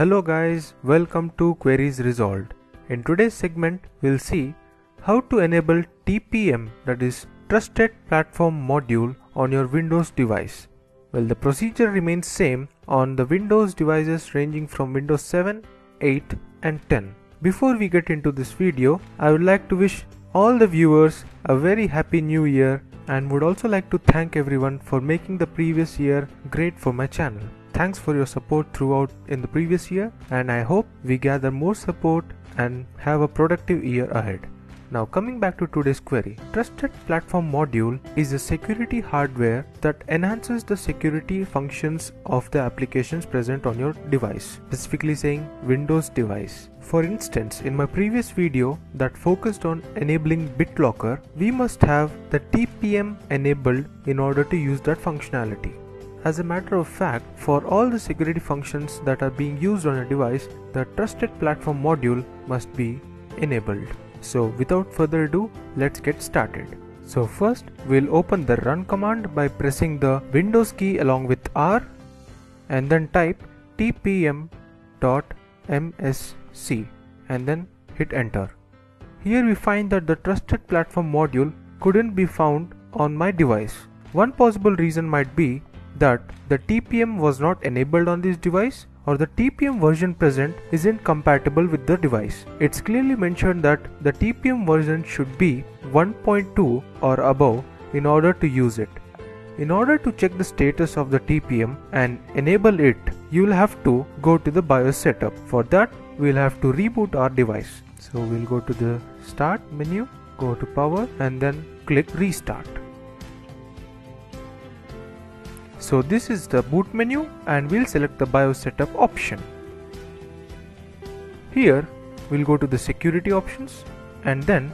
Hello guys, welcome to Queries Resolved. In today's segment, we'll see how to enable TPM, that is Trusted Platform Module, on your Windows device. Well, the procedure remains same on the Windows devices ranging from Windows 7, 8 and 10. Before we get into this video, I would like to wish all the viewers a very happy new year and would also like to thank everyone for making the previous year great for my channel. Thanks for your support throughout in the previous year, and I hope we gather more support and have a productive year ahead. Now coming back to today's query, Trusted Platform Module is a security hardware that enhances the security functions of the applications present on your device, specifically saying Windows device. For instance, in my previous video that focused on enabling BitLocker, we must have the TPM enabled in order to use that functionality. As a matter of fact, for all the security functions that are being used on a device, the Trusted Platform Module must be enabled. So without further ado, let's get started. So first, we'll open the run command by pressing the Windows key along with R and then type tpm.msc and then hit enter. Here we find that the Trusted Platform Module couldn't be found on my device. One possible reason might be that the TPM was not enabled on this device, or the TPM version present isn't compatible with the device. It's clearly mentioned that the TPM version should be 1.2 or above in order to use it. In order to check the status of the TPM and enable it, you'll have to go to the BIOS setup. For that, we'll have to reboot our device. So we'll go to the Start menu, go to Power and then click Restart. So this is the boot menu and we'll select the BIOS setup option. Here we'll go to the security options and then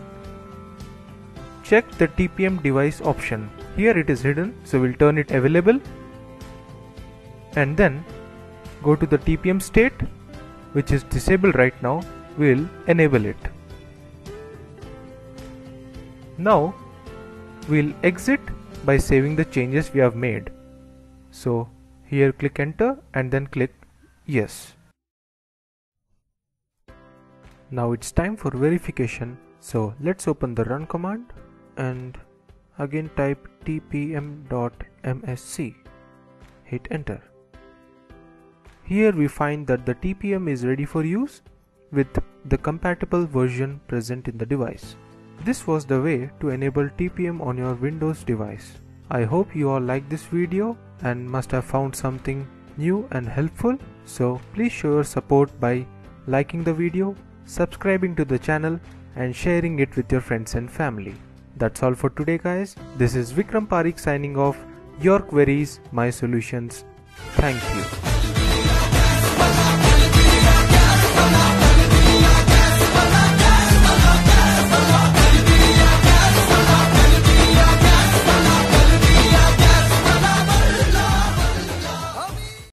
check the TPM device option. Here it is hidden, so we'll turn it available and then go to the TPM state, which is disabled right now. We'll enable it. Now we'll exit by saving the changes we have made. So here click enter and then click yes. Now it's time for verification. So let's open the run command and again type tpm.msc. Hit enter. Here we find that the TPM is ready for use with the compatible version present in the device. This was the way to enable TPM on your Windows device. I hope you all liked this video and must have found something new and helpful. So please show your support by liking the video, subscribing to the channel and sharing it with your friends and family. That's all for today guys. This is Vikram Parikh signing off. Your queries, my solutions. Thank you.